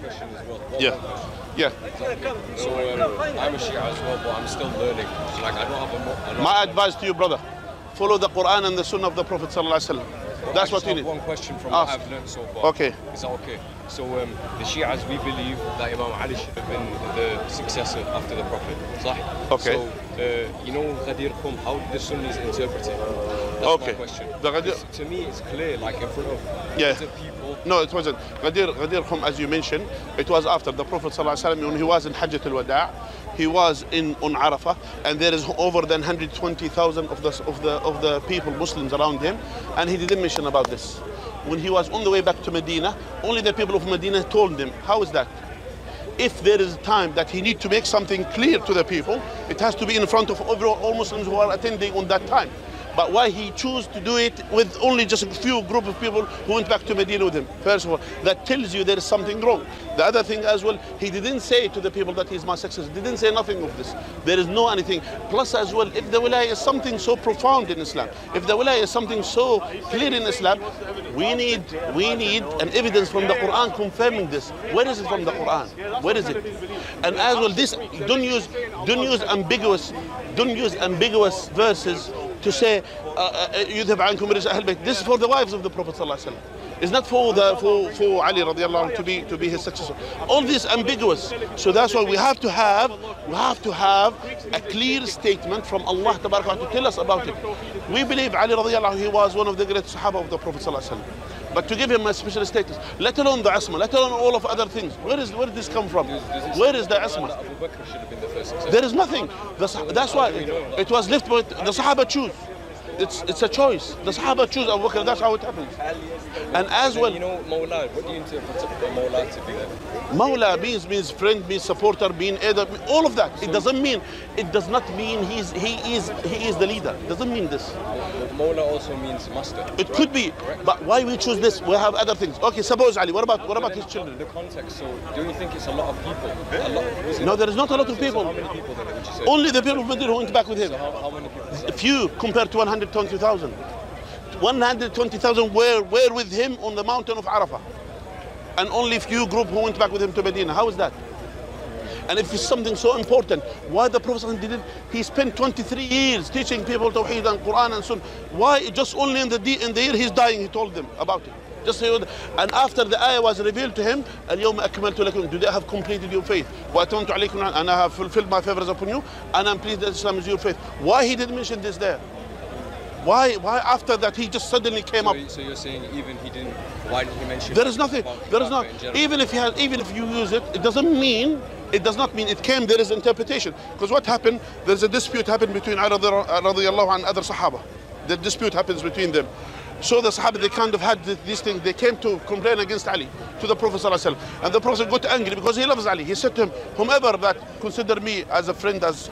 question as well. Yeah. So I'm a Shia as well, but I'm still learning. So, like, I don't have a... My advice to you, brother, follow the Quran and the Sunnah of the Prophet ﷺ. That's what you need. One question from what I've learned so far. Okay. Is that okay? So the Shias, we believe that Imam Ali should have been the successor after the Prophet. Okay. So you know Ghadir Khum, how the Sunnis interpret it? That's okay. My question. To me, it's clear, like in front of the people. No, it wasn't. Ghadir Khum, as you mentioned, it was after the Prophet ﷺ, when he was in Hajjat al wadaa, he was on Arafah, and there is over than 120,000 of the people, Muslims around him, and he didn't mention about this. When he was on the way back to Medina, only the people of Medina told him. How is that? If there is a time that he needs to make something clear to the people, it has to be in front of all Muslims who are attending on that time. But why he chose to do it with only just a few group of people who went back to Medina with him? First of all, that tells you there is something wrong. The other thing as well, he didn't say to the people that he's my successor. He didn't say nothing of this. There is no anything. Plus as well, if the wilayah is something so profound in Islam, if the wilayah is something so clear in Islam, we need an evidence from the Quran confirming this. Where is it from the Quran? Where is it? And as well, this don't use ambiguous verses to say يذهب عنكم رجال أهل البيت. This is for the wives of the Prophet ﷺ. It's not for Ali radiallahu anh to be his successor. All this ambiguous. So that's why we have to have a clear statement from Allah to tell us about it. We believe Ali radiallahu anh, he was one of the great Sahaba of the Prophet ﷺ. But to give him a special status, let alone the Asma, let alone all of other things. Where did this come from? Where is the Asma? Abu Bakr should have been the first. There is nothing. That's why it was left, but the Sahaba choose. It's a choice. The Sahaba choose Abu Bakr, that's how it happens. And as well... You know, Mawla, what do you interpret Mawla to be then? Mawla means friend, means supporter, being aider, all of that. So it does not mean he is the leader. It doesn't mean this. Mawla also means master. It could be, but why we choose this? We have other things. Okay, suppose Ali, what about his children? The context, so do you think it's a lot of people? No, there is not a lot of people. So how many people then, would you say? Only the people of Medina who went back with him. So how many people? Few compared to 120,000. 120,000 were with him on the mountain of Arafah. And only few group who went back with him to Medina. How is that? And if it's something so important, why the Prophet did it? He spent 23 years teaching people Tawheed and Quran and Sunnah. Why just only in the year he's dying, he told them about it. Just say, and after the ayah was revealed to him, Al-Yawma Akmaltu Lakum, today I have completed your faith. Wa atamtu alaykum, and I have fulfilled my favors upon you, and I'm pleased that Islam is your faith. Why he didn't mention this there? Why after that he just suddenly came up? So you're saying even he didn't, why did he mention? There is nothing. There is not. Even if you use it, it does not mean it came. There is interpretation. Because what happened? There's a dispute happened between Ali radiallahu and other Sahaba. The dispute happens between them. So the Sahaba, they kind of had these things. They came to complain against Ali to the Prophet ﷺ. And the Prophet got angry because he loves Ali. He said to him, whomever that consider me as a friend, as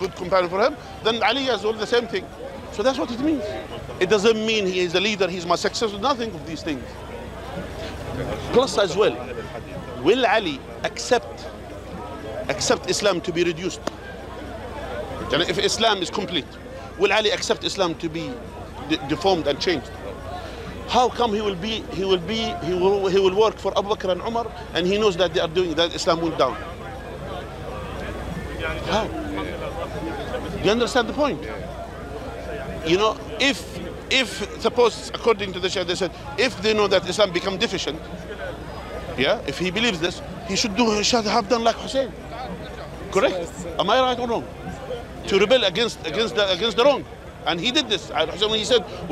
good companion for him, then Ali has all the same thing. So that's what it means. It doesn't mean he is a leader, he's my successor, nothing of these things. Plus as well, will Ali accept Islam to be reduced? If Islam is complete, will Ali accept Islam to be deformed and changed? How come he will work for Abu Bakr and Umar and he knows that they are doing that Islam went down? How? Do you understand the point? You know, if suppose according to the Shia, they said if they know that Islam become deficient, if he believes this, he should have done like Hussein. Correct? Am I right or wrong? To rebel against the wrong, and he did this. Hussein, when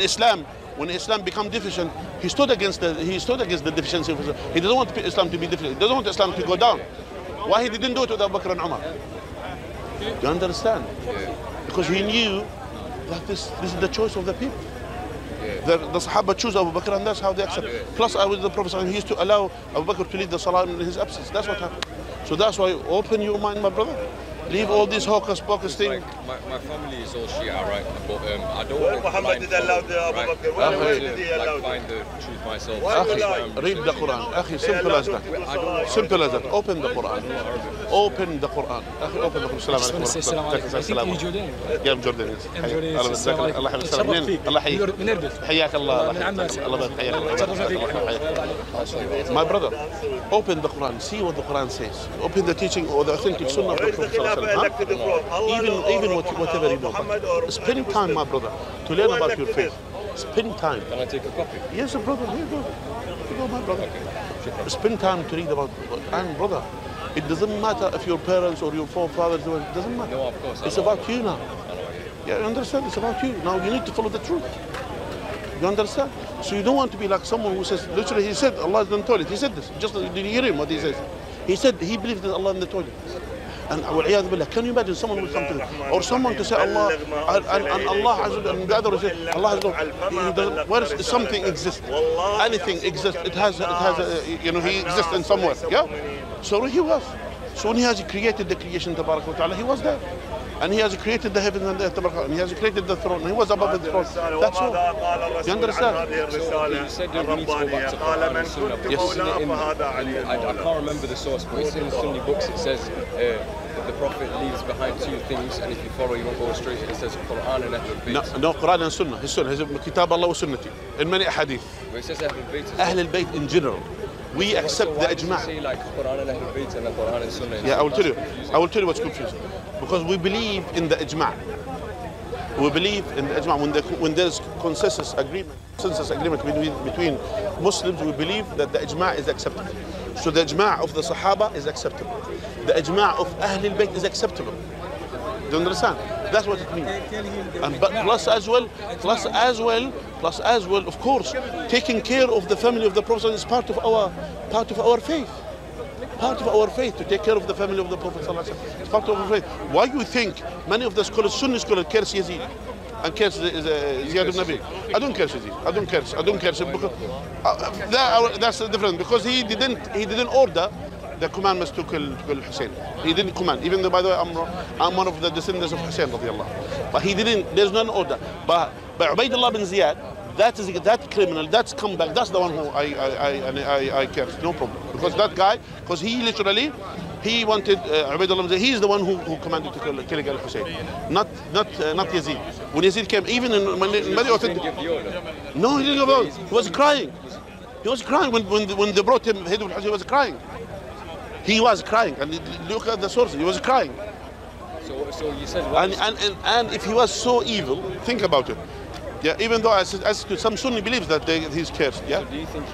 he said when Islam become deficient, he stood against the deficiency of Islam. He doesn't want Islam to be deficient. He doesn't want Islam to go down. Why he didn't do it with Abu Bakr and Umar? Do you understand? Because he knew that this is the choice of the people. The Sahaba choose Abu Bakr and that's how they accept. Plus I was the Prophet, he used to allow Abu Bakr to lead the Salah in his absence. That's what happened. So that's why open your mind, my brother. Leave all this hocus-pocus thing. Like, my family is all Shia, right? But I don't want to find the truth myself. Read the Quran. Simple as that. Simple as that. Open the Quran. Open the Quran. Open the Quran. My brother, open the Quran. See what the Quran says. Open the teaching or the authentic Sunnah of the Prophet. Even whatever you know. Spend time, my brother, to learn about your faith. Spend time. Can I take a copy? Yes, brother. Here you go. Here you go, my brother. Okay. Spend time to read about. And brother, it doesn't matter if your parents or your forefathers. It doesn't matter. No, of course. It's about you now. Yeah, you understand? It's about you. Now you need to follow the truth. You understand? So you don't want to be like someone who says, literally, he said, Allah is in the toilet. He said this. Just did you hear him what he says? He said he believed in Allah in the toilet. And can you imagine someone would come to me, or someone to say Allah and Allah and the other will say Allah, where is something exists, anything exists, it has a, you know, he exists in somewhere, yeah. So he was, so when he has created the creation Tabarak wa Ta'ala, he was there, and he has created the heavens and the earth, and he has created the throne, he was above the throne. That's all. You understand? So you said that we need to go back to Quran and Sunnah. Yes. I can't remember the source, but it's in the Sunni books. It says that the Prophet leaves behind two things, and if you follow, you won't go astray. It says Quran and Ahl al-Bayt. No, Quran and Sunnah. His Sunnah, his Kitab Allah wa Sunnati. In many hadith. But it says Ahl al-Bayt in general. We accept the ijma. Like Quran and Ahl al-Bayt and Quran and Sunnah. Yeah, I will tell you what's confusing. Because we believe in the ijma. We believe in the ijma. When there's consensus agreement between Muslims, we believe that the ijma is acceptable. So the ijma of the Sahaba is acceptable. The ijma of Ahl al-Bayt is acceptable. Do you understand? That's what it means. And but plus as well, of course, taking care of the family of the Prophet is part of our faith. Part of our faith, to take care of the family of the Prophet ﷺ. It's part of our faith. Why do you think many of the scholars, Sunni scholars, curse Yazid and curse Ziyad ibn Abi? I don't curse Yazid. I don't curse him because that's the difference. Because he didn't order the commandments to kill Hussein. He didn't command. Even though, by the way, I'm one of the descendants of Hussein radiallahu. But he didn't. There's no order. But Ubaidullah bin Ziyad. That criminal, that's comeback, that's the one who I cursed, no problem. Because that guy, because he literally, he wanted, he's the one who commanded to kill Hussein, not Yazid. When Yazid came, even in many authentic... No, he didn't give the order. He was crying. He was crying when they brought him, he was crying. He was crying, and look at the sources, he was crying. So you said... And if he was so evil, think about it. Yeah, even though some Sunni believes that he's cursed. Yeah. So do you think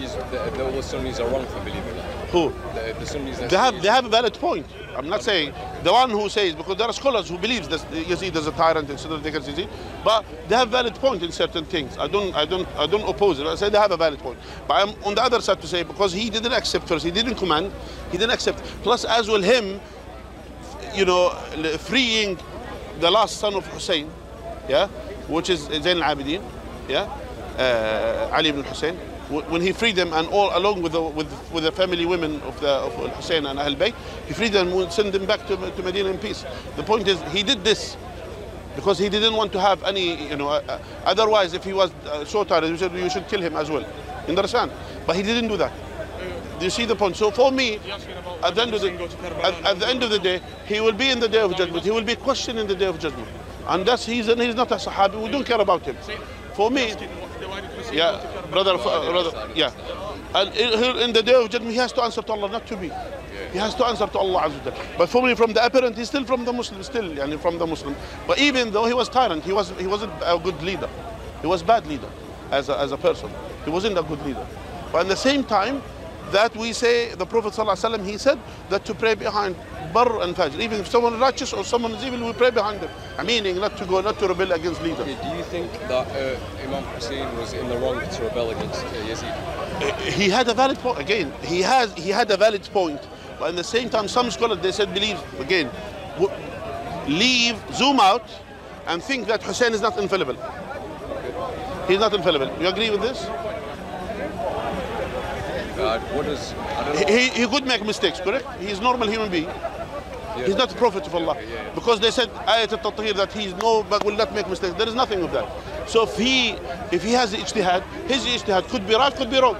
all Sunnis are wrong for believing that? Who? The Sunnis. They have a valid point. I'm not saying the one who says, because there are scholars who believes that Yazid is a tyrant and so they curse Yazid, but they have valid point in certain things. I don't oppose it. I say they have a valid point. But I'm on the other side to say because he didn't accept first, he didn't command, he didn't accept. Plus, as well him, you know, freeing the last son of Hussein. Yeah. Which is Zain al-Abidin, yeah, Ali ibn Hussein. When he freed them and all along with the family women of Hussein and Ahlbeck, he freed them and sent them back to Medina in peace. The point is he did this because he didn't want to have any, you know, otherwise if he was so tired, he said you should kill him as well. You understand? But he didn't do that. Do you see the point? So for me, at the end of the day, he will be in the day of judgment. He will be questioned in the day of judgment. And that's he's not a Sahabi. We don't care about him. For me, yeah, brother, yeah. And in the day of judgment, he has to answer to Allah, not to me. He has to answer to Allah Azza wa Jalla. But for me, from the apparent, he's still from the Muslim, But even though he was tyrant, he wasn't a good leader. He was a bad leader as a person. He wasn't a good leader. But at the same time, that we say the Prophet ﷺ, he said that to pray behind Barr and Fajr, even if someone is righteous or someone is evil, we pray behind them. Meaning not to rebel against leaders. Okay, do you think that Imam Hussein was in the wrong to rebel against Yazid? He had a valid point. Again, he had a valid point, but at the same time, some scholars they said zoom out, and think that Hussein is not infallible. He's not infallible. You agree with this? He could make mistakes, correct? He's a normal human being. He's not a prophet of Allah. Because they said Ayat al-Tatheer that he is no, but will not make mistakes. There is nothing of that. So if he has the ijtihad, his ijtihad could be right, could be wrong.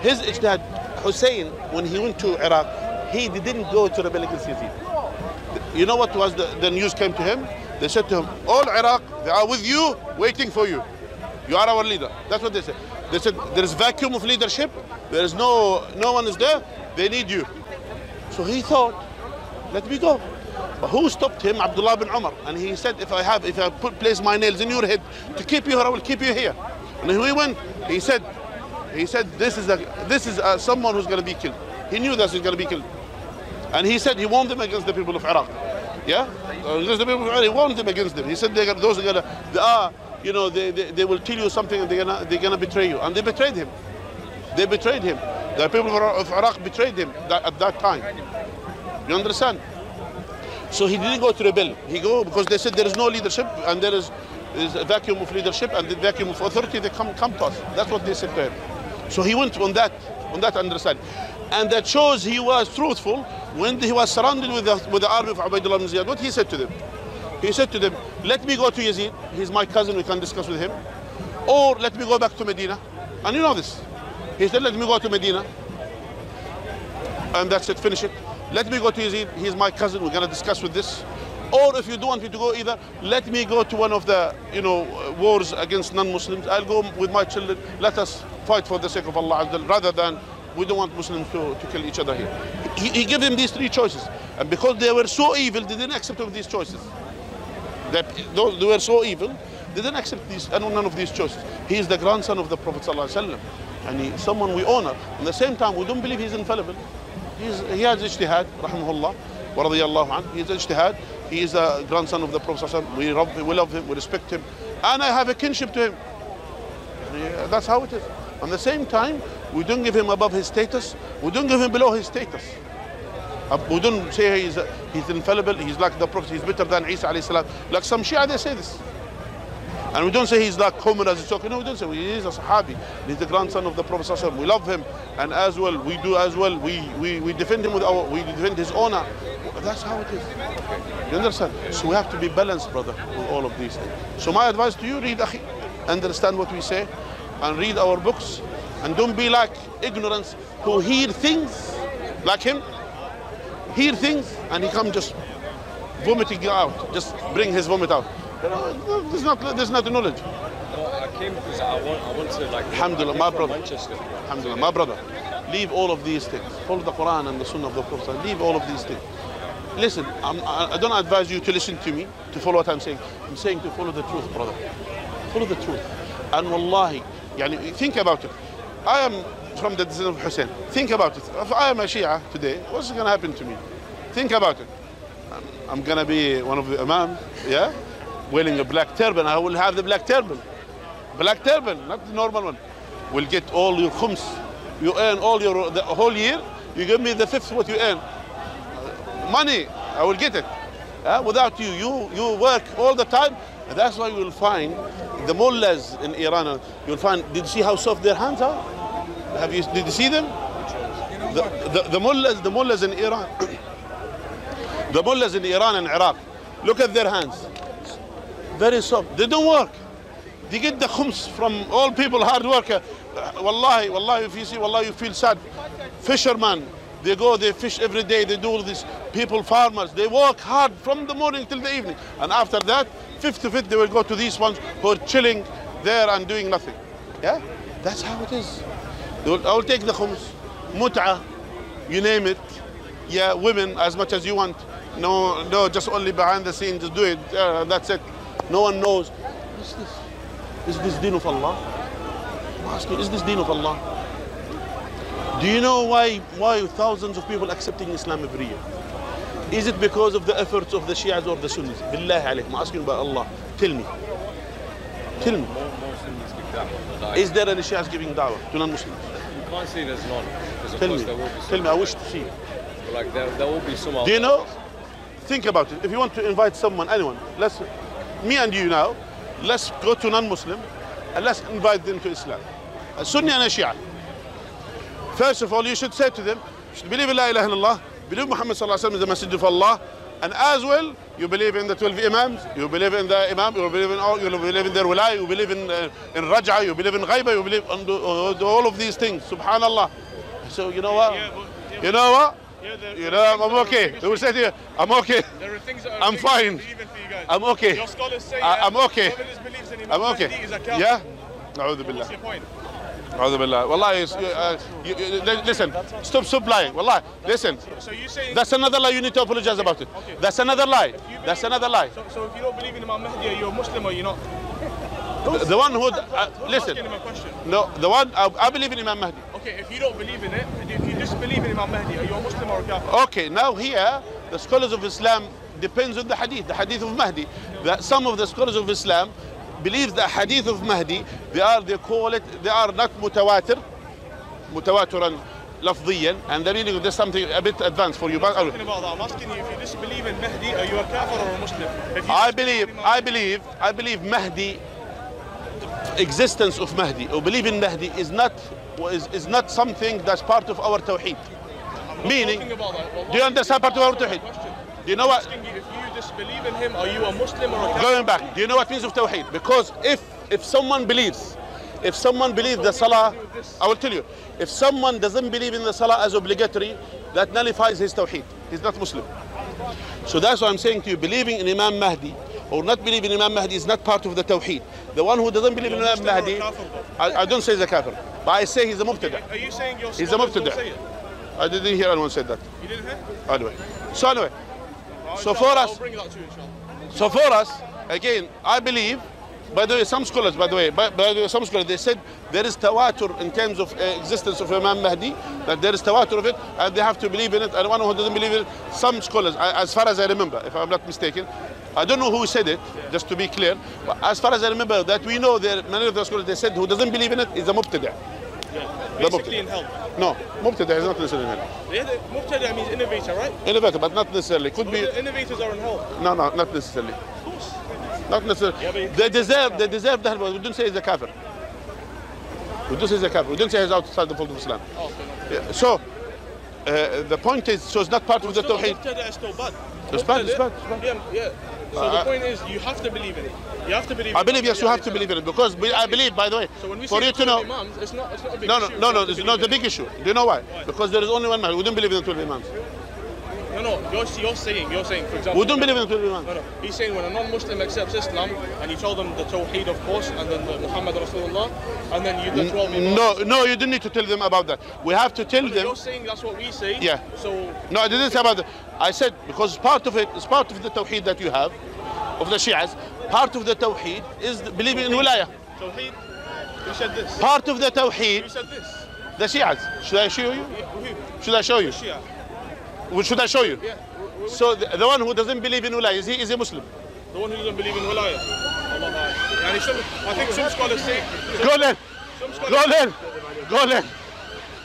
His ijtihad, Hussein, when he went to Iraq, he didn't go to rebel against Yazid. You know what was the news came to him? They said to him, all Iraq, they are with you, waiting for you. You are our leader. That's what they said. They said, there is vacuum of leadership. There is no one is there. They need you. So he thought, let me go. But who stopped him? Abdullah bin Umar. And he said, if I place my nails in your head to keep you here, I will keep you here. And he went. He said, this is someone who's going to be killed. He knew that he's going to be killed. And he said, he warned them against the people of Iraq. Yeah? Against the people of Iraq, he warned them against them. He said, they will tell you something and they're gonna betray you. And they betrayed him. They betrayed him. The people of Iraq betrayed him at that time. You understand? So he didn't go to rebel. He go because they said there is no leadership and there is a vacuum of leadership and the vacuum of authority. They come to us. That's what they said to him. So he went on that understanding, and that shows he was truthful when he was surrounded with the army of Ubaidullah bin Ziyad. What he said to them? He said to them, let me go to Yazid, he's my cousin, we can discuss with him, or let me go back to Medina. And you know this. He said, let me go to Medina. And that's it, finish it. Let me go to Yazid, he's my cousin, we're going to discuss with this. Or if you don't want me to go either, let me go to one of the, wars against non-Muslims. I'll go with my children. Let us fight for the sake of Allah, rather than we don't want Muslims to kill each other here. He gave them these three choices. And because they were so evil, they didn't accept of these choices. They were so evil, they didn't accept none of these choices. He is the grandson of the Prophet ﷺ, and he's someone we honor. At the same time, we don't believe he's infallible. He has ijtihad, rahimahullah, wa radiyallahu anhu. He has ijtihad. He is the grandson of the Prophet ﷺ. We love him, we respect him, and I have a kinship to him. That's how it is. At the same time, we don't give him above his status, we don't give him below his status. We don't say he's infallible, he's like the Prophet, he's better than Isa alayhi salam. Like some Shia, they say this. And we don't say he's like Homer as a talking. No, we don't say he is a Sahabi. He's the grandson of the Prophet. We love him, and as well, we do as well. We defend him we defend his honor. That's how it is. You understand? So we have to be balanced, brother, with all of these things. So my advice to you, read Akhi, understand what we say, and read our books, and don't be like ignorance who hear things like him. Hear things and he come just vomiting out, just bring his vomit out. There's not the knowledge. I came because I want to like. Alhamdulillah, my brother. Alhamdulillah, my brother. Leave all of these things. Follow the Quran and the Sunnah of the Prophet. Leave all of these things. Listen, I don't advise you to listen to me to follow what I'm saying. I'm saying to follow the truth, brother. Follow the truth. And wallahi, think about it. I am from the descendant of Hussein. Think about it. If I am a Shia today, what's going to happen to me? Think about it. I'm going to be one of the imam, yeah? Wearing a black turban. I will have the black turban. Black turban, not the normal one. We'll get all your khums. You earn the whole year. You give me the fifth what you earn. Money, I will get it. Without you, you work all the time. And that's why you will find the mullahs in Iran. You'll find, did you see how soft their hands are? Did you see them? The mullahs in Iran. The mullahs in Iran and Iraq. Look at their hands. Very soft. They don't work. They get the khums from all people, hard worker. Wallahi, if you see, wallahi, you feel sad. Fishermen, they go, they fish every day, they do all this. People, farmers, they work hard from the morning till the evening. And after that, 50-50, they will go to these ones who are chilling there and doing nothing. Yeah? That's how it is. I will take the khums, mut'a, you name it. Yeah, women as much as you want. No, just only behind the scenes, just do it. That's it. No one knows. What's this? Is this deen of Allah? I'm asking, is this deen of Allah? Do you know why thousands of people accepting Islam every year? Is it because of the efforts of the Shias or the Sunnis? Billahi alaykum, I'm asking about Allah. Tell me. Tell me. Is there any Shias giving da'wah to non-Muslims? You can't say there's none. Tell me, I wish to see. Like there will be some. Do you know? Think about it. If you want to invite someone, anyone, me and you now, let's go to non-Muslim and let's invite them to Islam. A Sunni and a Shia. First of all, you should say to them, you should believe in La ilaha illallah, believe Muhammad sallallahu alaihi wasallam is the messenger of Allah, and as well you believe in the 12 imams, you believe in the imam, you believe in all, you believe in their wilayah, you believe in rajah, you believe in ghaiba, you believe in all of these things. Subhanallah. So you know what? You know what? You know, I'm okay. They will say to you, I'm okay. There are things that are I'm fine. For you guys. I'm okay. Your scholars say I'm okay. I'm okay. Yeah. A'udhu billah. What's your point? A'udhu billah. Wallahi, listen. Stop supplying. Wallahi, listen. So you say that's another lie. You need to apologize about it. Okay. That's another lie. That's another lie. So if you don't believe in Imam Mahdi, are you a Muslim or you're not? The one who listen. No, the one I believe in Imam Mahdi. Okay, if you don't believe in it, if you disbelieve in Imam Mahdi, are you a Muslim or a Kafir? Okay, now here the scholars of Islam depends on the hadith of Mahdi. That some of the scholars of Islam believe the hadith of Mahdi, they are not mutawatir, mutawatiran lafziyan, and the meaning of this something a bit advanced for you. But I'm talking about that. I'm asking you, if you disbelieve in Mahdi, are you a Kafir or a Muslim? I believe Mahdi. Existence of Mahdi or believe in Mahdi is not something that's part of our Tawheed. Meaning, do you understand part of our Tawheed? Do you know what? If you disbelieve in him, are you a Muslim or a going back? Do you know what means of Tawheed? Because if someone believes the Salah, I will tell you. If someone doesn't believe in the Salah as obligatory, that nullifies his Tawheed. He's not Muslim. So that's why I'm saying to you, believing in Imam Mahdi or not believe in Imam Mahdi is not part of the Tawheed. The one who doesn't believe in Imam Mahdi, I don't say he's a Kafir, but I say he's a Mubtada. Are you saying your he's a Mubtada? I didn't hear anyone said that. You didn't hear? Anyway. So for us, again, I believe, by the way, some scholars, they said there is tawatur in terms of existence of Imam Mahdi, that there is tawatur of it, and they have to believe in it, and one who doesn't believe in it, some scholars, as far as I remember, if I'm not mistaken, I don't know who said it, just to be clear, but as far as I remember, that we know there, many of the scholars, they said who doesn't believe in it is a mubtada. Yeah, basically in hell. No, mubtada is not necessarily in hell. Yeah, mubtada means innovator, right? Innovator, but not necessarily. Could be. Innovators are in hell. No, no, not necessarily. Of course. Not necessarily. Yeah, they deserve the help, but we don't say he's a kafir. We don't say he's a kafir. We don't say he's outside the fold of Islam. Oh, okay, okay. Yeah, so, the point is, so it's not part of the Tawheed. Mubtada is still bad. It's bad, it's bad, it's bad. Yeah, yeah. So the point is, you have to believe in it. You have to believe. I believe, yes, you have to believe in it, because I believe, by the way, so when we for you to know, imams, it's not a big issue. No, it's not the big issue. Do you know why? Because there is only one man. We don't believe in the 12 imams. No, you're saying, for example. We don't believe in the 12 imams. No, no. He's saying when a non-Muslim accepts Islam, and you tell them the Tawheed, of course, and then the Muhammad Rasulullah, and then you the 12 imams. No, you don't need to tell them about that. We have to tell them. You're saying that's what we say. Yeah. So. No, I didn't say about that. I said because part of it is part of the Tawheed that you have, of the Shias. Part of the Tawheed is believing in Wilayah. Tawheed? Who said this? Part of the Tawheed. Who said this? The Shias. Should I show you? Who? Should I show you? Shia. Should I show you? Yeah. So the one who doesn't believe in Wilayah, is he Muslim? The one who doesn't believe in Wilayah. I think some scholars say. Go learn.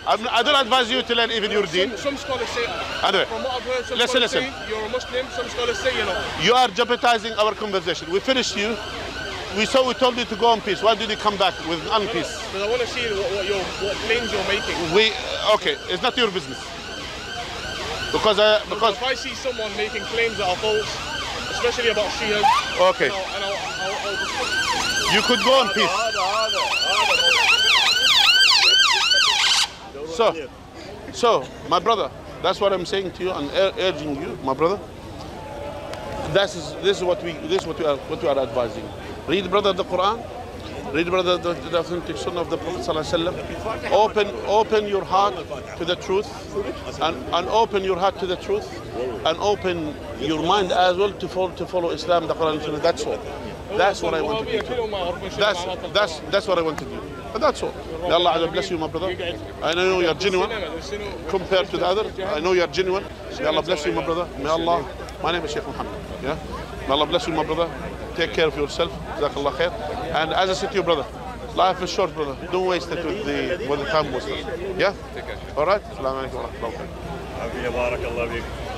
I don't advise you to learn even your deen. Some scholars say, anyway, from what I've heard, some scholars say you're a Muslim, some scholars say you're not. You are jeopardizing our conversation. We finished you. We told you to go in peace. Why did you come back with unpeace? Because I want to see what claims you're making. Okay, it's not your business. Because if I see someone making claims that are false, especially about Shias, okay. And I'll discuss it. You could go in peace. So, my brother, that's what I'm saying to you and urging you, my brother. This is what we are advising. Read, brother, the Quran. Read, brother, the authentic Sunnah of the Prophet ﷺ. Open your heart to the truth, and open your heart to the truth, and open your mind as well to follow Islam, the Quran, and Sunnah. That's all. That's what I want to do. That's what I want to do. But that's all. May Allah bless you, my brother. I know you are genuine compared to the other. I know you are genuine. May Allah bless you, my brother. May Allah. My name is Sheikh Muhammad. Yeah. May Allah bless you, my brother. Take care of yourself. Jazakallah khair. And as I said to you, brother, life is short, brother. Don't waste it with the time wasted. Yeah. All right. Assalamu alaikum wa rahmatullahi wa barakatuh.